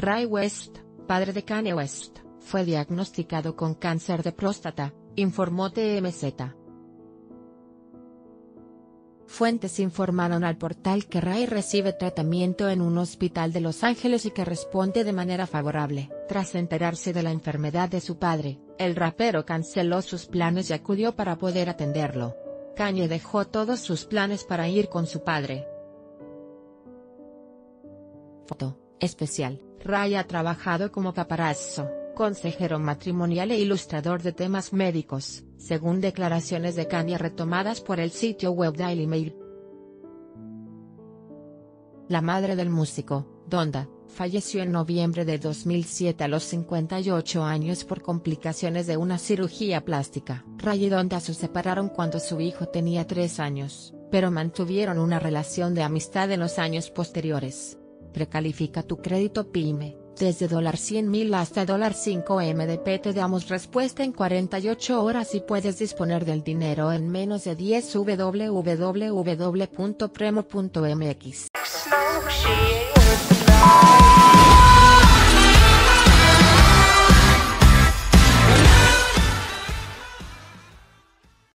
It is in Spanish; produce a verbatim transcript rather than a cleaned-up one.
Ray West, padre de Kanye West, fue diagnosticado con cáncer de próstata, informó T M Z. Fuentes informaron al portal que Ray recibe tratamiento en un hospital de Los Ángeles y que responde de manera favorable. Tras enterarse de la enfermedad de su padre, el rapero canceló sus planes y acudió para poder atenderlo. Kanye dejó todos sus planes para ir con su padre. Foto especial. Ray ha trabajado como paparazzo, consejero matrimonial e ilustrador de temas médicos, según declaraciones de Kanye retomadas por el sitio web Daily Mail. La madre del músico, Donda, falleció en noviembre de dos mil siete a los cincuenta y ocho años por complicaciones de una cirugía plástica. Ray y Donda se separaron cuando su hijo tenía tres años, pero mantuvieron una relación de amistad en los años posteriores. Precalifica tu crédito pyme. Desde cien mil dólares hasta cinco millones de pesos te damos respuesta en cuarenta y ocho horas y puedes disponer del dinero en menos de diez minutos. www punto premo punto mx